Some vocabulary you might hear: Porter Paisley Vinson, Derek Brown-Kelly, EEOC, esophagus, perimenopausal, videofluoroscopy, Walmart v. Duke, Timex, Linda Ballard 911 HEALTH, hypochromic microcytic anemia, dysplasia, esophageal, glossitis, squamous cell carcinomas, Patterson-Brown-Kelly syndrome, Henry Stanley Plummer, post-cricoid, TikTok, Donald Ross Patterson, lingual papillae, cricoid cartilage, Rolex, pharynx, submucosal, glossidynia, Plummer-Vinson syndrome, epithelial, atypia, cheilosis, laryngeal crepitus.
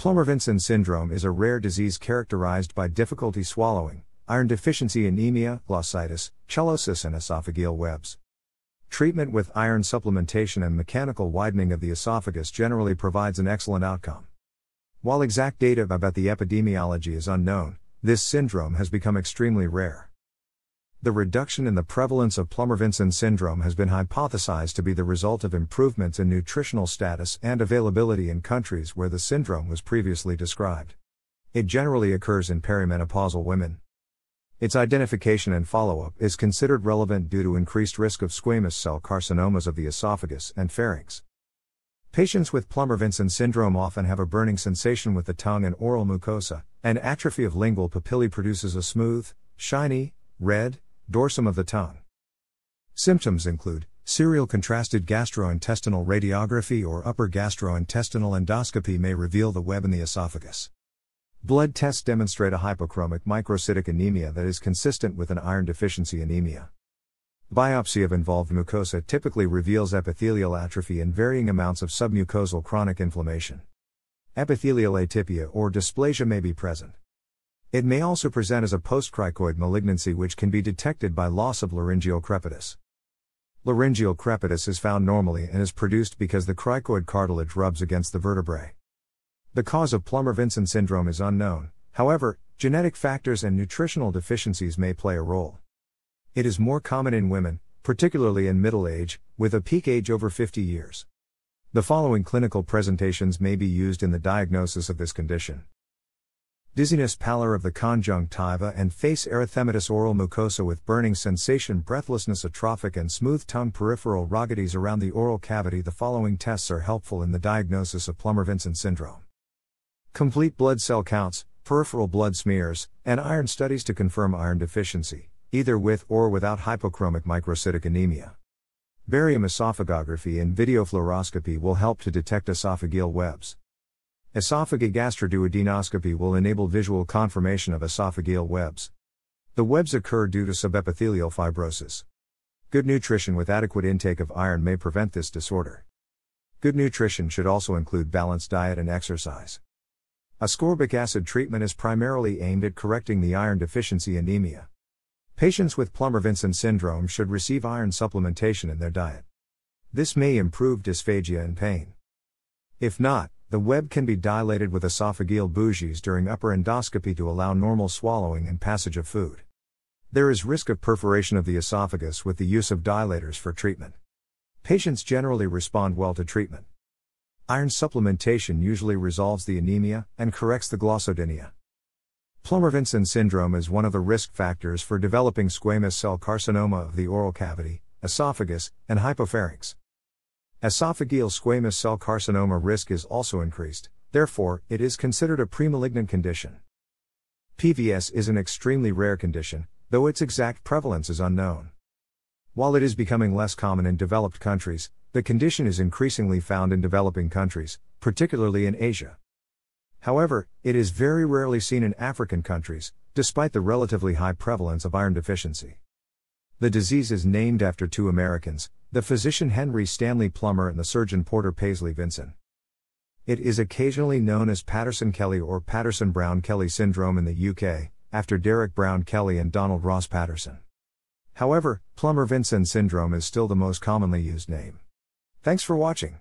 Plummer-Vinson syndrome is a rare disease characterized by difficulty swallowing, iron deficiency anemia, glossitis, cheilosis and esophageal webs. Treatment with iron supplementation and mechanical widening of the esophagus generally provides an excellent outcome. While exact data about the epidemiology is unknown, this syndrome has become extremely rare. The reduction in the prevalence of Plummer-Vinson syndrome has been hypothesized to be the result of improvements in nutritional status and availability in countries where the syndrome was previously described. It generally occurs in perimenopausal women. Its identification and follow-up is considered relevant due to increased risk of squamous cell carcinomas of the esophagus and pharynx. Patients with Plummer-Vinson syndrome often have a burning sensation with the tongue and oral mucosa, and atrophy of lingual papillae produces a smooth, shiny, red dorsum of the tongue. Symptoms include serial contrasted gastrointestinal radiography or upper gastrointestinal endoscopy may reveal the web in the esophagus. Blood tests demonstrate a hypochromic microcytic anemia that is consistent with an iron deficiency anemia. Biopsy of involved mucosa typically reveals epithelial atrophy and varying amounts of submucosal chronic inflammation. Epithelial atypia or dysplasia may be present. It may also present as a post-cricoid malignancy which can be detected by loss of laryngeal crepitus. Laryngeal crepitus is found normally and is produced because the cricoid cartilage rubs against the vertebrae. The cause of Plummer-Vinson syndrome is unknown, however, genetic factors and nutritional deficiencies may play a role. It is more common in women, particularly in middle age, with a peak age over 50 years. The following clinical presentations may be used in the diagnosis of this condition. Dizziness, pallor of the conjunctiva and face, erythematous oral mucosa with burning sensation, breathlessness, atrophic and smooth tongue, peripheral rhogatides around the oral cavity. The following tests are helpful in the diagnosis of Plummer-Vinson syndrome. Complete blood cell counts, peripheral blood smears, and iron studies to confirm iron deficiency, either with or without hypochromic microcytic anemia. Barium esophagography and videofluoroscopy will help to detect esophageal webs. Esophageal gastroduodenoscopy will enable visual confirmation of esophageal webs. The webs occur due to subepithelial fibrosis. Good nutrition with adequate intake of iron may prevent this disorder. Good nutrition should also include balanced diet and exercise. Ascorbic acid treatment is primarily aimed at correcting the iron deficiency anemia. Patients with Plummer-Vinson syndrome should receive iron supplementation in their diet. This may improve dysphagia and pain. If not, the web can be dilated with esophageal bougies during upper endoscopy to allow normal swallowing and passage of food. There is risk of perforation of the esophagus with the use of dilators for treatment. Patients generally respond well to treatment. Iron supplementation usually resolves the anemia and corrects the glossidynia. Plummer-Vinson syndrome is one of the risk factors for developing squamous cell carcinoma of the oral cavity, esophagus, and hypopharynx. Esophageal squamous cell carcinoma risk is also increased, therefore, it is considered a premalignant condition. PVS is an extremely rare condition, though its exact prevalence is unknown. While it is becoming less common in developed countries, the condition is increasingly found in developing countries, particularly in Asia. However, it is very rarely seen in African countries, despite the relatively high prevalence of iron deficiency. The disease is named after two Americans, the physician Henry Stanley Plummer and the surgeon Porter Paisley Vinson. It is occasionally known as Patterson-Kelly or Patterson-Brown-Kelly syndrome in the UK, after Derek Brown-Kelly and Donald Ross Patterson. However, Plummer-Vinson syndrome is still the most commonly used name. Thanks for watching.